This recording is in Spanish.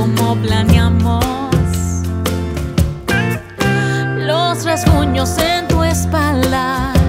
como planeamos. Los rasguños en tu espalda